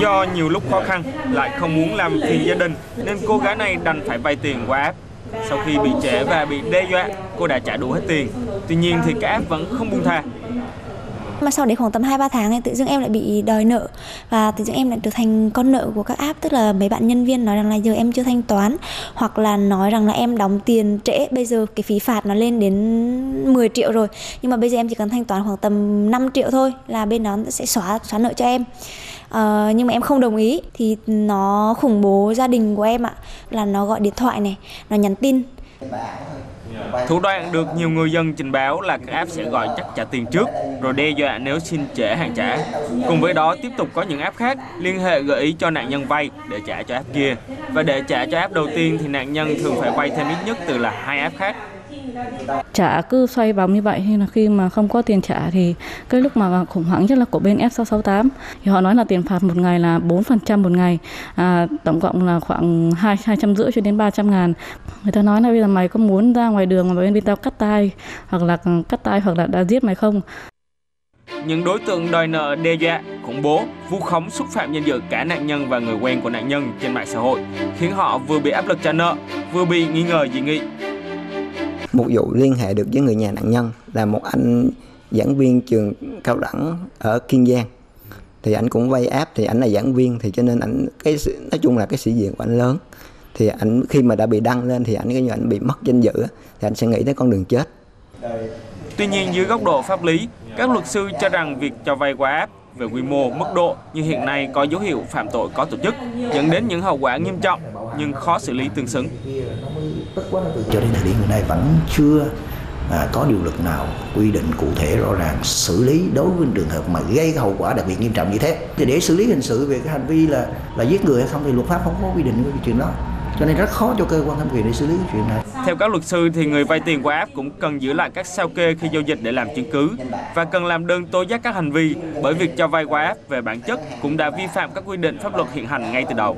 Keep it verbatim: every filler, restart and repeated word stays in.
Do nhiều lúc khó khăn, lại không muốn làm phiền gia đình nên cô gái này đành phải vay tiền qua app. Sau khi bị trễ và bị đe dọa, cô đã trả đủ hết tiền. Tuy nhiên thì cái app vẫn không buông tha. Mà sau đấy khoảng tầm hai ba tháng thì tự dưng em lại bị đòi nợ và tự dưng em lại trở thành con nợ của các app, tức là mấy bạn nhân viên nói rằng là giờ em chưa thanh toán hoặc là nói rằng là em đóng tiền trễ, bây giờ cái phí phạt nó lên đến mười triệu rồi nhưng mà bây giờ em chỉ cần thanh toán khoảng tầm năm triệu thôi là bên đó sẽ xóa xóa nợ cho em. Ờ, nhưng mà em không đồng ý thì nó khủng bố gia đình của em ạ, là nó gọi điện thoại này, nó nhắn tin. Thủ đoạn được nhiều người dân trình báo là các app sẽ gọi chắc trả tiền trước rồi đe dọa nếu xin trễ hàng trả. Cùng với đó tiếp tục có những app khác liên hệ gợi ý cho nạn nhân vay để trả cho app kia, và để trả cho app đầu tiên thì nạn nhân thường phải vay thêm ít nhất từ là hai app khác. Trả cứ xoay vòng như vậy, nên là khi mà không có tiền trả thì cái lúc mà khủng hoảng nhất là của bên F sáu sáu tám thì họ nói là tiền phạt một ngày là bốn phần trăm một ngày, à, tổng cộng là khoảng hai trăm rưỡi cho đến ba trăm ngàn. Người ta nói là bây giờ mày có muốn ra ngoài đường mà bên bên tao cắt tay hoặc là cắt tay hoặc là đã giết mày không. Những đối tượng đòi nợ đe dọa, khủng bố, vu khống, xúc phạm danh dự cả nạn nhân và người quen của nạn nhân trên mạng xã hội khiến họ vừa bị áp lực trả nợ, vừa bị nghi ngờ dị nghị. Một vụ liên hệ được với người nhà nạn nhân là một anh giảng viên trường cao đẳng ở Kiên Giang. Thì anh cũng vay app, thì anh là giảng viên thì cho nên anh cái nói chung là cái sĩ diện của anh lớn. Thì anh khi mà đã bị đăng lên thì anh cái như anh bị mất danh dự thì anh sẽ nghĩ tới con đường chết. Tuy nhiên dưới góc độ pháp lý, các luật sư cho rằng việc cho vay qua app về quy mô, mức độ như hiện nay có dấu hiệu phạm tội có tổ chức, dẫn đến những hậu quả nghiêm trọng nhưng khó xử lý tương xứng. Cho đến thời điểm hiện nay vẫn chưa à, có điều luật nào quy định cụ thể rõ ràng xử lý đối với trường hợp mà gây hậu quả đặc biệt nghiêm trọng như thế. Thì để xử lý hình sự về cái hành vi là là giết người hay không thì luật pháp không có quy định về cái chuyện đó. Cho nên rất khó cho cơ quan thẩm quyền để xử lý cái chuyện này. Theo các luật sư thì người vay tiền qua app cũng cần giữ lại các sao kê khi giao dịch để làm chứng cứ và cần làm đơn tố giác các hành vi, bởi việc cho vay qua app về bản chất cũng đã vi phạm các quy định pháp luật hiện hành ngay từ đầu.